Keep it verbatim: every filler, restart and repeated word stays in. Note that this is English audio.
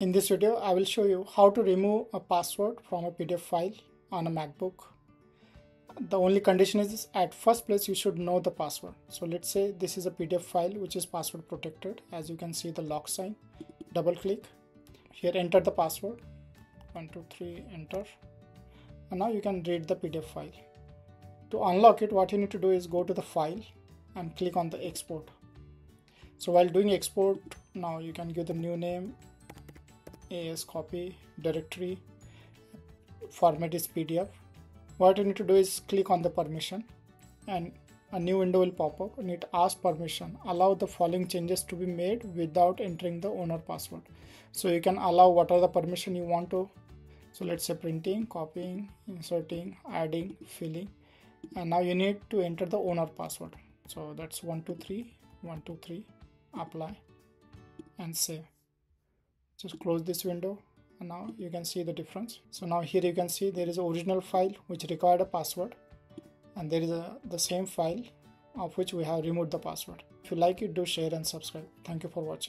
In this video, I will show you how to remove a password from a P D F file on a MacBook. The only condition is this: at first place you should know the password. So let's say this is a P D F file which is password protected. As you can see the lock sign, double click. Here enter the password, one two three, enter. And now you can read the P D F file. To unlock it, what you need to do is go to the file and click on the export. So while doing export, now you can give the new name, as copy, directory, format is P D F. What you need to do is click on the permission and a new window will pop up and it asks permission. Allow the following changes to be made without entering the owner password. So you can allow whatever the permission you want to. So let's say printing, copying, inserting, adding, filling, and now you need to enter the owner password. So that's one two three one two three, apply and save. Just close this window and now you can see the difference. So now here you can see there is an original file which required a password, and there is a, the same file of which we have removed the password. If you like it, do share and subscribe. Thank you for watching.